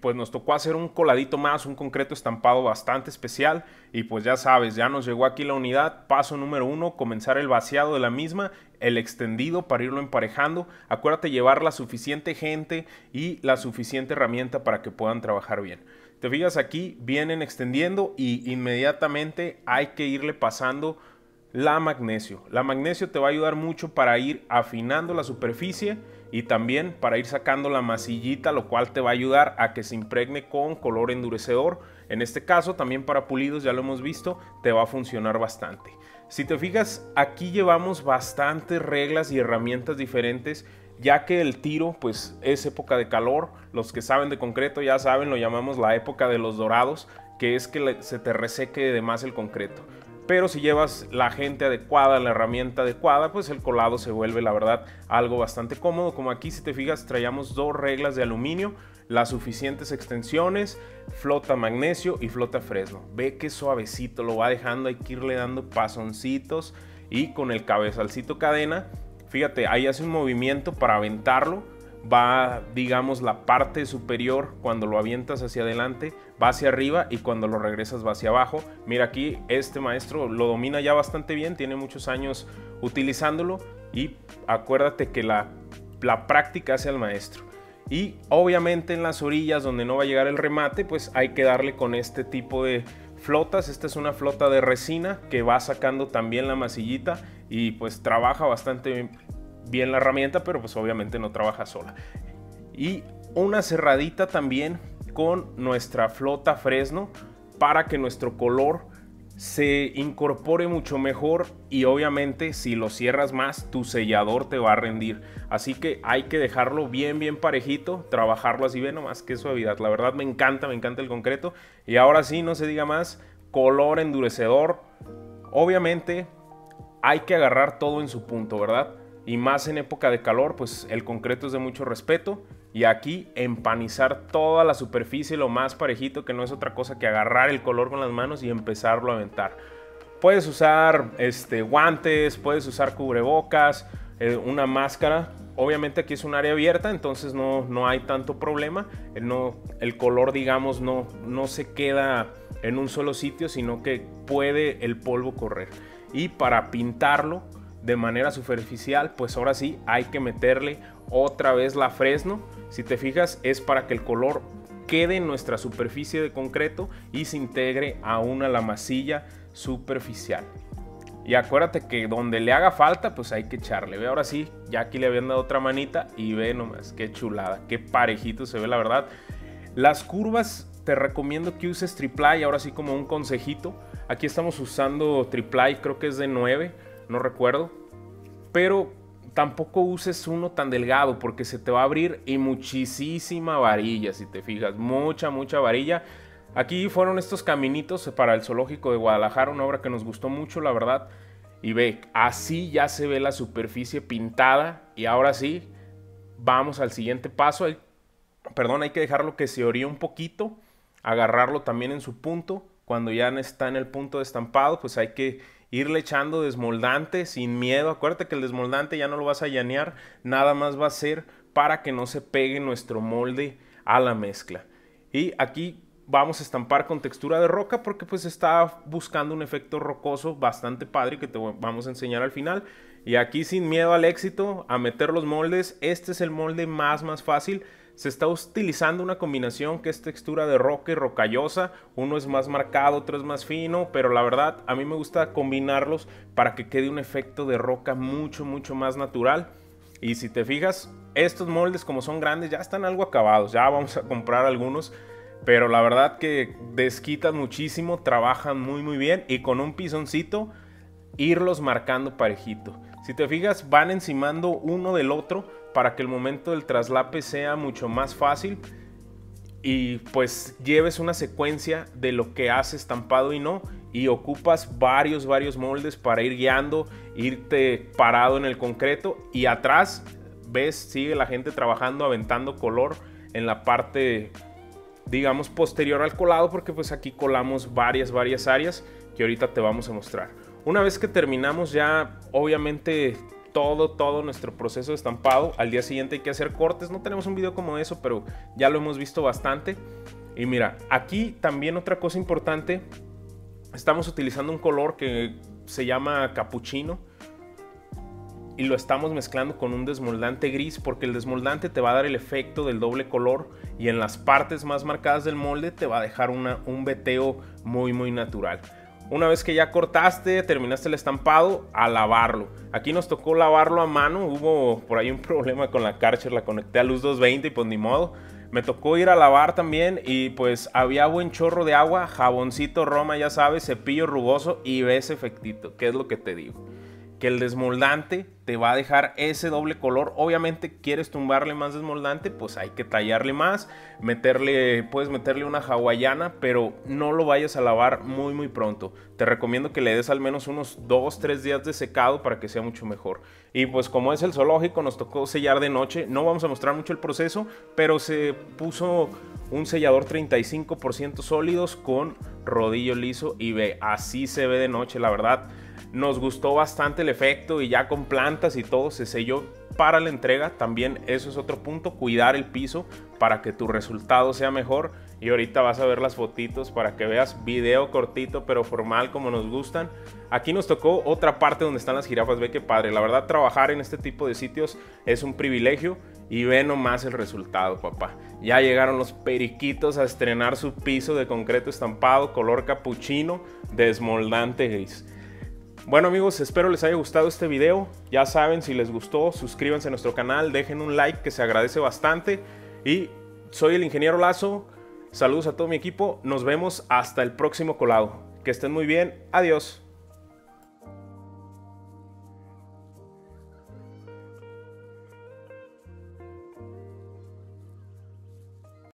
pues nos tocó hacer un coladito más, un concreto estampado bastante especial. Y pues ya sabes, ya nos llegó aquí la unidad. Paso número 1, comenzar el vaciado de la misma, el extendido para irlo emparejando. Acuérdate llevar la suficiente gente y la suficiente herramienta para que puedan trabajar bien. Te fijas, aquí vienen extendiendo y inmediatamente hay que irle pasando la magnesio. La magnesio te va a ayudar mucho para ir afinando la superficie y también para ir sacando la masillita, lo cual te va a ayudar a que se impregne con color endurecedor. En este caso también para pulidos, ya lo hemos visto, te va a funcionar bastante. Si te fijas, aquí llevamos bastantes reglas y herramientas diferentes, ya que el tiro pues es época de calor. Los que saben de concreto ya saben, lo llamamos la época de los dorados, que es que se te reseque de más el concreto. Pero si llevas la gente adecuada, la herramienta adecuada, pues el colado se vuelve, la verdad, algo bastante cómodo. Como aquí, si te fijas, traíamos 2 reglas de aluminio, las suficientes extensiones, flota magnesio y flota fresno. Ve que suavecito lo va dejando, hay que irle dando pasoncitos y con el cabezalcito cadena. Fíjate, ahí hace un movimiento para aventarlo. Va, digamos, la parte superior, cuando lo avientas hacia adelante va hacia arriba y cuando lo regresas va hacia abajo. Mira, aquí este maestro lo domina ya bastante bien, tiene muchos años utilizándolo y acuérdate que la práctica hace al maestro. Y obviamente en las orillas donde no va a llegar el remate, pues hay que darle con este tipo de flotas. Esta es una flota de resina que va sacando también la masillita y pues trabaja bastante bien la herramienta, pero pues obviamente no trabaja sola. Y una cerradita también con nuestra flota fresno para que nuestro color se incorpore mucho mejor y obviamente si lo cierras más tu sellador te va a rendir, así que hay que dejarlo bien parejito, trabajarlo así. Ve nomás qué suavidad, la verdad me encanta el concreto. Y ahora sí, no se diga más, color endurecedor. Obviamente hay que agarrar todo en su punto, ¿verdad? Y más en época de calor, pues el concreto es de mucho respeto. Y aquí empanizar toda la superficie lo más parejito, que no es otra cosa que agarrar el color con las manos y empezarlo a aventar. Puedes usar guantes, puedes usar cubrebocas, una máscara. Obviamente aquí es un área abierta, entonces no hay tanto problema. El color, digamos, no se queda en un solo sitio, sino que puede el polvo correr. Y para pintarlo de manera superficial, pues ahora sí hay que meterle otra vez la fresno. Si te fijas, es para que el color quede en nuestra superficie de concreto y se integre aún a la masilla superficial. Y acuérdate que donde le haga falta, pues hay que echarle. Ve, ahora sí, ya aquí le habían dado otra manita y ve nomás qué chulada, qué parejito se ve, la verdad. Las curvas, te recomiendo que uses Triply. Ahora sí, como un consejito, aquí estamos usando Triply, creo que es de 9, no recuerdo, pero tampoco uses uno tan delgado porque se te va a abrir y muchísima varilla. Si te fijas, mucha varilla. Aquí fueron estos caminitos para el zoológico de Guadalajara, una obra que nos gustó mucho, la verdad. Y ve, así ya se ve la superficie pintada. Y ahora sí, vamos al siguiente paso. Hay que dejarlo que se oríe un poquito, agarrarlo también en su punto. Cuando ya está en el punto de estampado, pues hay que irle echando desmoldante sin miedo. Acuérdate que el desmoldante ya no lo vas a llanear, nada más va a ser para que no se pegue nuestro molde a la mezcla. Y aquí vamos a estampar con textura de roca porque pues está buscando un efecto rocoso bastante padre que te vamos a enseñar al final. Y aquí, sin miedo al éxito, a meter los moldes. Este es el molde más fácil. Se está utilizando una combinación que es textura de roca y rocallosa. Uno es más marcado, otro es más fino, pero la verdad a mí me gusta combinarlos para que quede un efecto de roca mucho más natural. Y si te fijas, estos moldes, como son grandes, ya están algo acabados. Ya vamos a comprar algunos, pero la verdad que desquitan muchísimo, trabajan muy bien. Y con un pisoncito, irlos marcando parejito. Si te fijas, van encimando uno del otro para que el momento del traslape sea mucho más fácil y pues lleves una secuencia de lo que has estampado y no, y ocupas varios moldes para ir guiando, irte parado en el concreto. Y atrás, ves, sigue la gente trabajando, aventando color en la parte, digamos, posterior al colado, porque pues aquí colamos varias áreas que ahorita te vamos a mostrar. Una vez que terminamos ya, obviamente todo nuestro proceso de estampado. Al día siguiente hay que hacer cortes, no tenemos un video como eso, pero ya lo hemos visto bastante. Y mira, aquí también otra cosa importante, estamos utilizando un color que se llama capuchino y lo estamos mezclando con un desmoldante gris, porque el desmoldante te va a dar el efecto del doble color y en las partes más marcadas del molde te va a dejar un veteo muy natural. Una vez que ya cortaste, terminaste el estampado, a lavarlo. Aquí nos tocó lavarlo a mano, hubo por ahí un problema con la Kärcher, la conecté a luz 220 y pues ni modo. Me tocó ir a lavar también y pues había buen chorro de agua, jaboncito Roma, ya sabes, cepillo rugoso y ves efectito, ¿qué es lo que te digo? Que el desmoldante te va a dejar ese doble color. Obviamente quieres tumbarle más desmoldante, pues hay que tallarle más, puedes meterle una hawaiana, pero no lo vayas a lavar muy pronto. Te recomiendo que le des al menos unos 2-3 días de secado para que sea mucho mejor. Y pues como es el zoológico, nos tocó sellar de noche. No vamos a mostrar mucho el proceso, pero se puso un sellador 35% sólidos con rodillo liso y ve, así se ve de noche, la verdad. Nos gustó bastante el efecto y ya con plantas y todo se selló para la entrega. También eso es otro punto, cuidar el piso para que tu resultado sea mejor. Y ahorita vas a ver las fotitos para que veas video cortito pero formal como nos gustan. Aquí nos tocó otra parte donde están las jirafas, ve qué padre. La verdad, trabajar en este tipo de sitios es un privilegio y ve nomás el resultado, papá. Ya llegaron los periquitos a estrenar su piso de concreto estampado, color capuchino, desmoldante gris. Bueno amigos, espero les haya gustado este video. Ya saben, si les gustó, suscríbanse a nuestro canal, dejen un like que se agradece bastante. Y soy el ingeniero Lazo, saludos a todo mi equipo, nos vemos hasta el próximo colado. Que estén muy bien, adiós.